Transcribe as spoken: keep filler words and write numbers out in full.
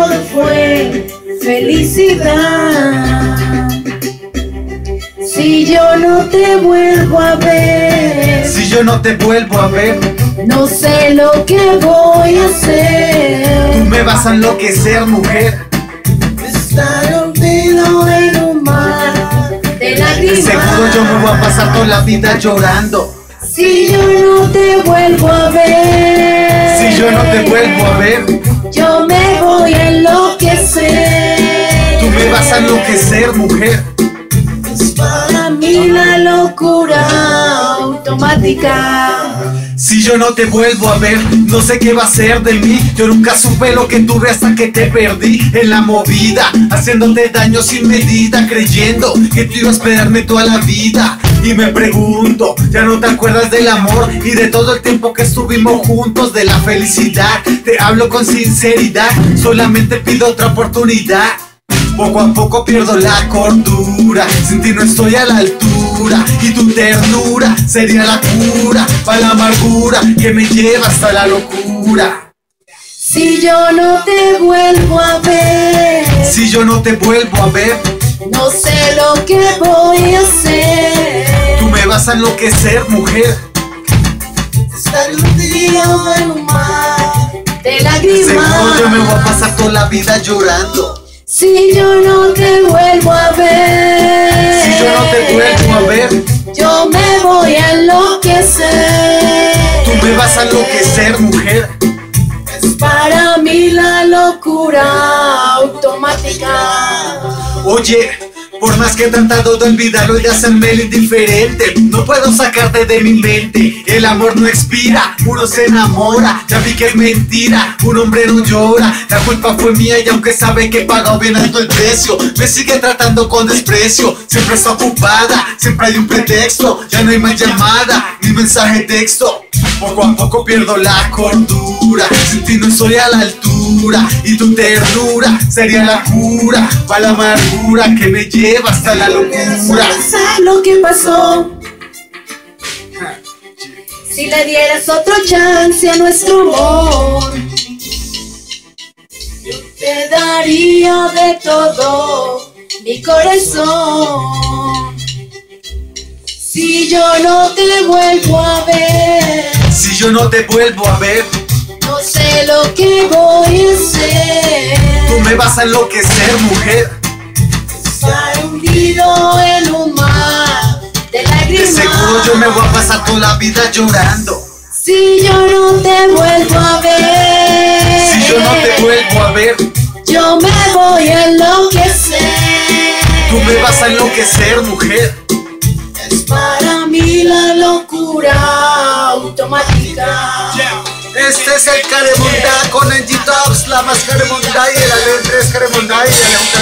todo fue felicidad. Si yo no te vuelvo a ver, si yo no te vuelvo a ver, no sé lo que voy a hacer. Tú me vas a enloquecer, mujer. Estar hundido en un mar de lágrimas. Seguro yo me voy a pasar toda la vida llorando. Si yo no te vuelvo a ver, si yo no te vuelvo a ver, yo me voy a enloquecer. Tú me vas a enloquecer, mujer. Es para mí la locura automática. Si yo no te vuelvo a ver, no sé qué va a ser de mí. Yo nunca supe lo que tuve hasta que te perdí en la movida, haciéndote daño sin medida, creyendo que tú ibas a esperarme toda la vida. Y me pregunto, ya no te acuerdas del amor y de todo el tiempo que estuvimos juntos, de la felicidad. Te hablo con sinceridad, solamente pido otra oportunidad. Poco a poco pierdo la cordura, sin ti no estoy a la altura, y tu ternura sería la cura para la amargura que me lleva hasta la locura. Si yo no te vuelvo a ver, si yo no te vuelvo a ver, no sé lo que voy a hacer. Tú me vas a enloquecer, mujer. Estar hundido en un mar de lágrimas. Seguro yo me voy a pasar toda la vida llorando. Si yo no te vuelvo a ver, si yo no te vuelvo a ver, yo me voy a enloquecer. Tú me vas a enloquecer, mujer. Es para mí la locura automática. Oye, por más que he tratado de olvidarlo y de hacerme el indiferente, no puedo sacarte de mi mente. El amor no expira, uno se enamora. Ya vi que es mentira, un hombre no llora. La culpa fue mía y aunque sabe que he pagado bien alto el precio, me sigue tratando con desprecio. Siempre está ocupada, siempre hay un pretexto. Ya no hay más llamada, ni mensaje texto. Poco a poco pierdo la cordura, sin ti no soy a la altura, y tu ternura sería la cura para la amargura que me lleva hasta la locura. Lo que pasó, si le dieras otro chance a nuestro amor, yo te daría de todo mi corazón. Si yo no te vuelvo a ver, si yo no te vuelvo a ver, no sé lo que voy a hacer. Tú me vas a enloquecer, mujer. Estar hundido en un mar de lágrimas. De seguro yo me voy a pasar toda la vida llorando. Si yo no te vuelvo a ver, si yo no te vuelvo a ver, yo me voy a enloquecer. Tú me vas a enloquecer, mujer. Es para mí la locura automática. Yeah. Este es el Caremondá con Angie Tops, la más Caremondá y el Alem tres Caremondá y el Alem tres.